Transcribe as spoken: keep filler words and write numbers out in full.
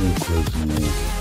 Inclusive.